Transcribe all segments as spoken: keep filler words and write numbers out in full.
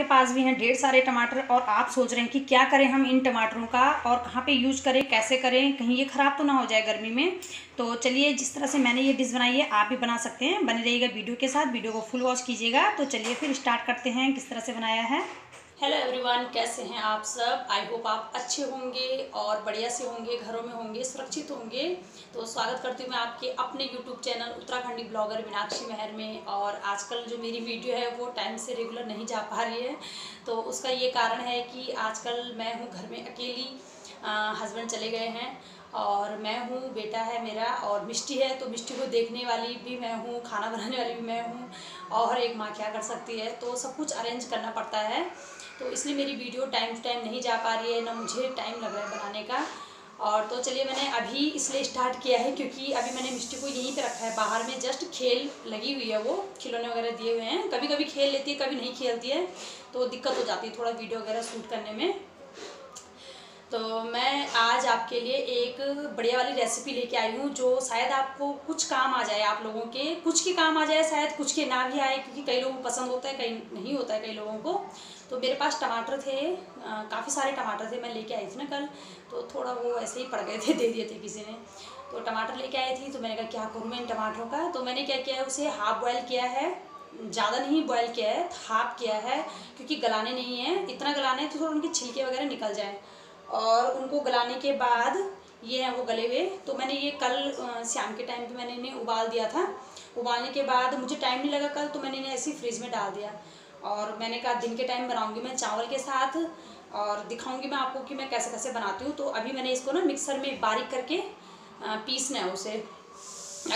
आपके पास भी हैं ढेर सारे टमाटर और आप सोच रहे हैं कि क्या करें हम इन टमाटरों का और कहाँ पे यूज़ करें, कैसे करें, कहीं ये ख़राब तो ना हो जाए गर्मी में। तो चलिए, जिस तरह से मैंने ये डिश बनाई है आप भी बना सकते हैं। बने रहिएगा वीडियो के साथ, वीडियो को फुल वॉच कीजिएगा। तो चलिए फिर स्टार्ट करते हैं किस तरह से बनाया है। हेलो एवरीवन, कैसे हैं आप सब। आई होप आप अच्छे होंगे और बढ़िया से होंगे, घरों में होंगे, सुरक्षित होंगे। तो स्वागत करती हूँ मैं आपके अपने YouTube channel Uttarakhandi blogger Meenakshi Mahar में। और आजकल जो मेरी वीडियो है वो टाइम से रेगुलर नहीं जा पा रही है, तो उसका ये कारण है कि आजकल मैं हूँ घर में अकेली, हस्बैंड चले गए हैं और मैं हूँ, बेटा है मेरा और मिष्टी है। तो मिष्टी को देखने वाली भी मैं हूँ, खाना बनाने वाली भी मैं हूँ और एक माँ क्या कर सकती है, तो सब कुछ अरेंज करना पड़ता है। तो इसलिए मेरी वीडियो टाइम टू टाइम नहीं जा पा रही है, ना मुझे टाइम लग रहा है बनाने का। और तो चलिए, मैंने अभी इसलिए स्टार्ट किया है क्योंकि अभी मैंने मिष्टी को यहीं पे रखा है बाहर में, जस्ट खेल लगी हुई है, वो खिलौने वगैरह दिए हुए हैं। कभी कभी खेल लेती है, कभी नहीं खेलती है, तो दिक्कत हो जाती है थोड़ा वीडियो वगैरह शूट करने में। तो मैं आज आपके लिए एक बढ़िया वाली रेसिपी लेके आई हूँ जो शायद आपको कुछ काम आ जाए, आप लोगों के कुछ के काम आ जाए, शायद कुछ के ना भी आए, क्योंकि कई लोगों को पसंद होता है, कई नहीं होता है कई लोगों को। तो मेरे पास टमाटर थे, काफ़ी सारे टमाटर थे, मैं लेके आई थी ना कल, तो थोड़ा वो ऐसे ही पड़ गए थे, दे दिए थे किसी ने। तो टमाटर लेके आई थी, तो मैंने कहा क्या करूँ मैं इन टमाटरों का। तो मैंने क्या किया है, उसे हाफ बॉयल किया है, ज़्यादा नहीं बॉयल किया है, हाफ किया है, क्योंकि गलाने नहीं है, इतना गलाना है तो थोड़ा उनके छिलके वगैरह निकल जाएँ। और उनको गलाने के बाद ये हैं वो गले हुए, तो मैंने ये कल शाम के टाइम पे मैंने इन्हें उबाल दिया था। उबालने के बाद मुझे टाइम नहीं लगा कल, तो मैंने इन्हें ऐसे ही फ्रिज में डाल दिया। और मैंने कहा दिन के टाइम बनाऊंगी मैं चावल के साथ और दिखाऊंगी मैं आपको कि मैं कैसे कैसे बनाती हूँ। तो अभी मैंने इसको ना मिक्सर में बारीक करके पीसना है उसे।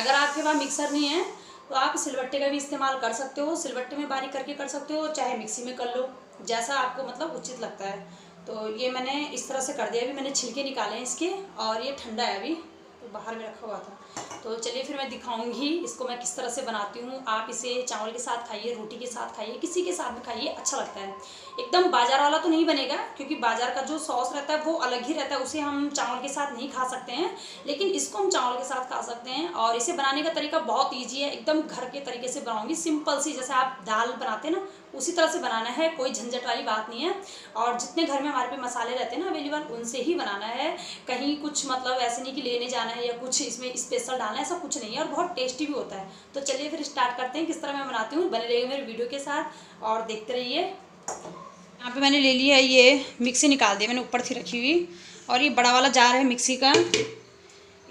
अगर आपके पास मिक्सर नहीं है तो आप सिलबट्टे का भी इस्तेमाल कर सकते हो, सिलबट्टे में बारीक करके कर सकते हो, चाहे मिक्सी में कर लो, जैसा आपको मतलब उचित लगता है। तो ये मैंने इस तरह से कर दिया। अभी मैंने छिलके निकाले हैं इसके और ये ठंडा है, अभी तो बाहर में रखा हुआ था। तो चलिए फिर मैं दिखाऊंगी इसको मैं किस तरह से बनाती हूँ। आप इसे चावल के साथ खाइए, रोटी के साथ खाइए, किसी के साथ भी खाइए, अच्छा लगता है। एकदम बाजार वाला तो नहीं बनेगा क्योंकि बाजार का जो सॉस रहता है वो अलग ही रहता है, उसे हम चावल के साथ नहीं खा सकते हैं, लेकिन इसको हम चावल के साथ खा सकते हैं। और इसे बनाने का तरीका बहुत ईजी है, एकदम घर के तरीके से बनाऊँगी, सिंपल सी, जैसे आप दाल बनाते हैं ना उसी तरह से बनाना है, कोई झंझट वाली बात नहीं है। और जितने घर में हमारे पे मसाले रहते हैं ना अवेलेबल, उनसे ही बनाना है, कहीं कुछ मतलब ऐसे नहीं कि लेने जाना है या कुछ इसमें स्पेशल डालना है, ऐसा कुछ नहीं है। और बहुत टेस्टी भी होता है। तो चलिए फिर स्टार्ट करते हैं किस तरह मैं बनाती हूँ। बने रहिए मेरे वीडियो के साथ और देखते रहिए। यहाँ पर मैंने ले लिया है, ये मिक्सी निकाल दी मैंने ऊपर थी रखी हुई, और ये बड़ा वाला जार है मिक्सी का,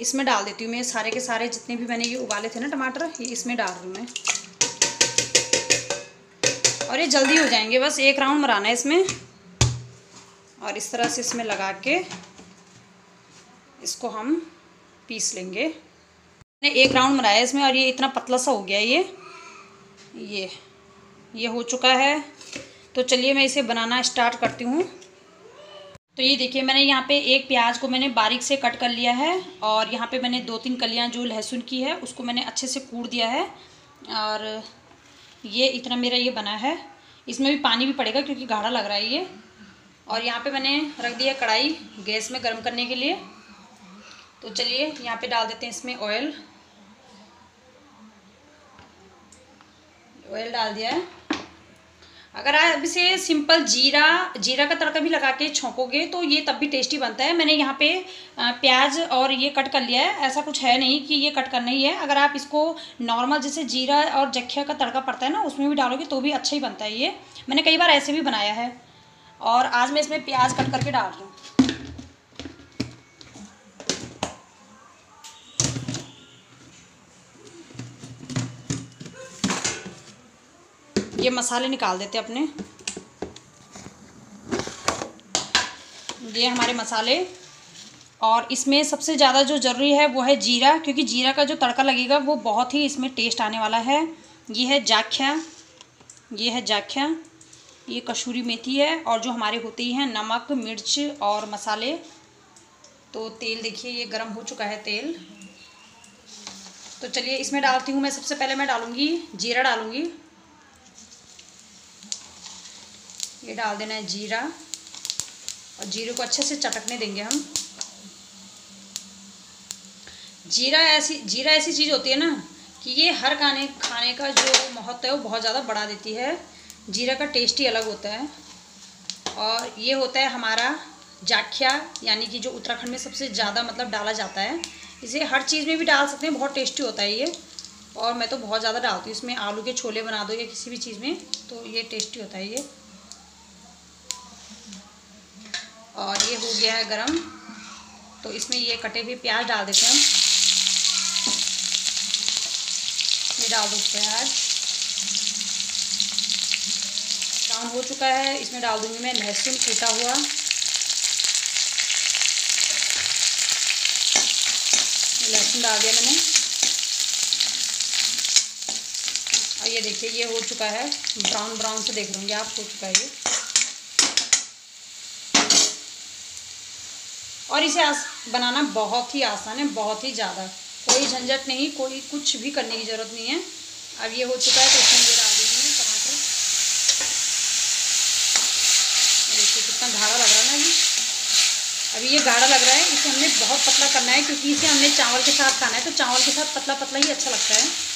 इसमें डाल देती हूँ मैं सारे के सारे जितने भी मैंने ये उबाले थे ना टमाटर, ये इसमें डाल रही हूँ मैं। और ये जल्दी हो जाएंगे, बस एक राउंड मराना है इसमें। और इस तरह से इसमें लगा के इसको हम पीस लेंगे। मैंने एक राउंड मराया इसमें और ये इतना पतला सा हो गया है, ये ये ये हो चुका है। तो चलिए मैं इसे बनाना स्टार्ट करती हूँ। तो ये देखिए, मैंने यहाँ पे एक प्याज को मैंने बारीक से कट कर लिया है, और यहाँ पे मैंने दो तीन कलियाँ जो लहसुन की है उसको मैंने अच्छे से कूट दिया है। और ये इतना मेरा ये बना है, इसमें भी पानी भी पड़ेगा क्योंकि गाढ़ा लग रहा है ये। और यहाँ पे मैंने रख दिया कढ़ाई गैस में गर्म करने के लिए। तो चलिए यहाँ पे डाल देते हैं इसमें ऑयल, ऑयल डाल दिया है। अगर आप इसे सिंपल जीरा जीरा का तड़का भी लगा के छौंकोगे तो ये तब भी टेस्टी बनता है। मैंने यहाँ पे प्याज और ये कट कर लिया है, ऐसा कुछ है नहीं कि ये कट करना ही है। अगर आप इसको नॉर्मल जैसे जीरा और जाखिया का तड़का पड़ता है ना उसमें भी डालोगे तो भी अच्छा ही बनता है। ये मैंने कई बार ऐसे भी बनाया है। और आज मैं इसमें प्याज कट करके डाल रही हूँ। ये मसाले निकाल देते अपने, ये हमारे मसाले। और इसमें सबसे ज़्यादा जो ज़रूरी है वो है जीरा, क्योंकि जीरा का जो तड़का लगेगा वो बहुत ही इसमें टेस्ट आने वाला है। ये है जाखिया, ये है जाखिया, ये कशूरी मेथी है, और जो हमारे होते ही हैं नमक, मिर्च और मसाले। तो तेल देखिए, ये गर्म हो चुका है तेल। तो चलिए इसमें डालती हूँ मैं, सबसे पहले मैं डालूँगी जीरा, डालूँगी, ये डाल देना है जीरा। और जीरे को अच्छे से चटकने देंगे हम। जीरा ऐसी जीरा ऐसी चीज़ होती है ना कि ये हर खाने खाने का जो महत्व है वो बहुत ज़्यादा बढ़ा देती है। जीरा का टेस्ट ही अलग होता है। और ये होता है हमारा जाखिया, यानी कि जो उत्तराखंड में सबसे ज़्यादा मतलब डाला जाता है। इसे हर चीज़ में भी डाल सकते हैं, बहुत टेस्टी होता है ये। और मैं तो बहुत ज़्यादा डालती हूँ इसमें, आलू के छोले बना दो या किसी भी चीज़ में, तो ये टेस्टी होता है ये। और ये हो गया है गरम, तो इसमें ये कटे हुए प्याज डाल देते हैं हम। ये डाल दो प्याज, ब्राउन हो चुका है। इसमें डाल दूँगी मैं लहसुन कूटा हुआ, लहसुन डाल दिया मैंने। और ये देखिए ये हो चुका है, ब्राउन ब्राउन से देख लूँगी आप, हो चुका है ये। और इसे आस बनाना बहुत ही आसान है, बहुत ही ज़्यादा, कोई झंझट नहीं, कोई कुछ भी करने की ज़रूरत नहीं है। अब ये हो चुका है तो इसमें ये डाल देंगे टमाटर। देखिए कितना गाढ़ा लग रहा है ना ये, अभी ये गाढ़ा लग रहा है। इसे हमने बहुत पतला करना है, क्योंकि इसे हमने चावल के साथ खाना है, तो चावल के साथ पतला पतला ही अच्छा लगता है।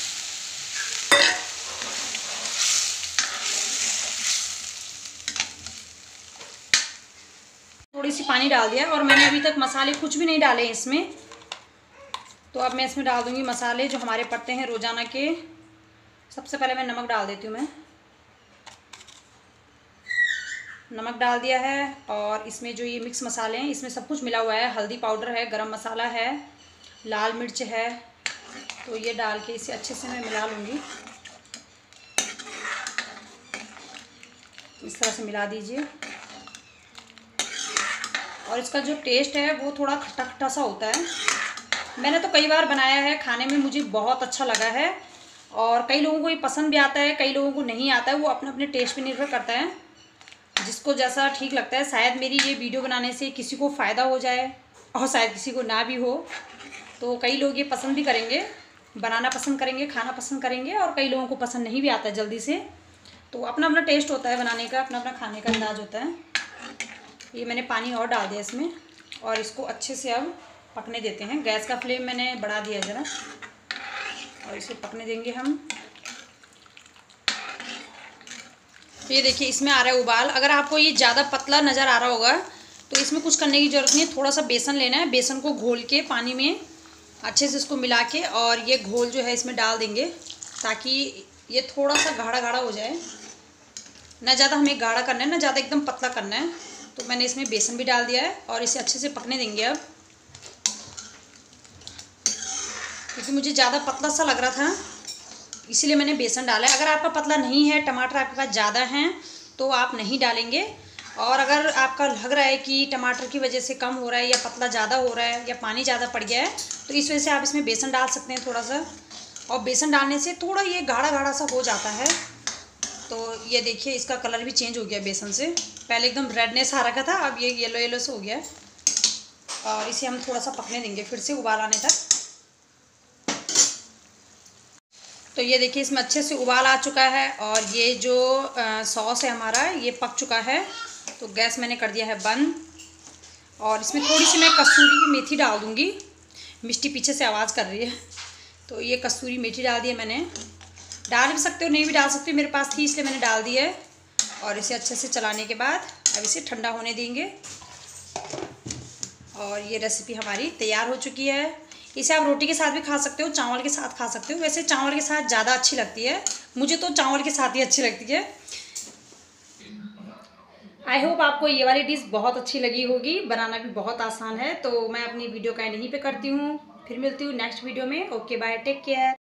थोड़ी सी पानी डाल दिया, और मैंने अभी तक मसाले कुछ भी नहीं डाले इसमें। तो अब मैं इसमें डाल दूँगी मसाले जो हमारे पड़ते हैं रोज़ाना के। सबसे पहले मैं नमक डाल देती हूँ, मैं नमक डाल दिया है। और इसमें जो ये मिक्स मसाले हैं, इसमें सब कुछ मिला हुआ है, हल्दी पाउडर है, गरम मसाला है, लाल मिर्च है, तो ये डाल के इसे अच्छे से मैं मिला लूँगी। इस तरह से मिला दीजिए। और इसका जो टेस्ट है वो थोड़ा खट्टा खट्टा सा होता है। मैंने तो कई बार बनाया है, खाने में मुझे बहुत अच्छा लगा है। और कई लोगों को ये पसंद भी आता है, कई लोगों को नहीं आता है, वो अपने अपने टेस्ट पे निर्भर करता है, जिसको जैसा ठीक लगता है। शायद मेरी ये वीडियो बनाने से किसी को फ़ायदा हो जाए और शायद किसी को ना भी हो। तो कई लोग ये पसंद भी करेंगे, बनाना पसंद करेंगे, खाना पसंद करेंगे, और कई लोगों को पसंद नहीं भी आता है जल्दी से। तो अपना अपना टेस्ट होता है बनाने का, अपना अपना खाने का अंदाज़ होता है। ये मैंने पानी और डाल दिया इसमें, और इसको अच्छे से अब पकने देते हैं। गैस का फ्लेम मैंने बढ़ा दिया ज़रा, और इसे पकने देंगे हम। तो ये देखिए इसमें आ रहा है उबाल। अगर आपको ये ज़्यादा पतला नज़र आ रहा होगा तो इसमें कुछ करने की ज़रूरत नहीं है। थोड़ा सा बेसन लेना है, बेसन को घोल के पानी में अच्छे से इसको मिला के, और ये घोल जो है इसमें डाल देंगे, ताकि ये थोड़ा सा गाढ़ा गाढ़ा हो जाए। ना ज़्यादा हमें गाढ़ा करना है, ना ज़्यादा एकदम पतला करना है। तो मैंने इसमें बेसन भी डाल दिया है, और इसे अच्छे से पकने देंगे अब, क्योंकि मुझे ज़्यादा पतला सा लग रहा था, इसीलिए मैंने बेसन डाला है। अगर आपका पतला नहीं है, टमाटर आपके पास ज़्यादा हैं, तो आप नहीं डालेंगे। और अगर आपका लग रहा है कि टमाटर की वजह से कम हो रहा है, या पतला ज़्यादा हो रहा है, या पानी ज़्यादा पड़ गया है, तो इस वजह से आप इसमें बेसन डाल सकते हैं थोड़ा सा। और बेसन डालने से थोड़ा ये गाढ़ा गाढ़ा सा हो जाता है। तो ये देखिए इसका कलर भी चेंज हो गया बेसन से, पहले एकदम रेडनेस आ रखा था, अब ये येलो येलो से हो गया। और इसे हम थोड़ा सा पकने देंगे फिर से, उबाल आने तक। तो ये देखिए इसमें अच्छे से उबाल आ चुका है, और ये जो सॉस है हमारा ये पक चुका है। तो गैस मैंने कर दिया है बंद, और इसमें थोड़ी सी मैं कसूरी मेथी डाल दूँगी। मिष्टी पीछे से आवाज़ कर रही है। तो ये कसूरी मेथी डाल दी है मैंने, डाल भी सकते हो नहीं भी डाल सकते, मेरे पास थी इसलिए मैंने डाल दी है। और इसे अच्छे से चलाने के बाद अब इसे ठंडा होने देंगे, और ये रेसिपी हमारी तैयार हो चुकी है। इसे आप रोटी के साथ भी खा सकते हो, चावल के साथ खा सकते हो। वैसे चावल के साथ ज़्यादा अच्छी लगती है, मुझे तो चावल के साथ ही अच्छी लगती है। आई होप आपको ये वाली डिश बहुत अच्छी लगी होगी, बनाना भी बहुत आसान है। तो मैं अपनी वीडियो का एंड यहीं पर करती हूँ, फिर मिलती हूँ नेक्स्ट वीडियो में। Okay bye, take care.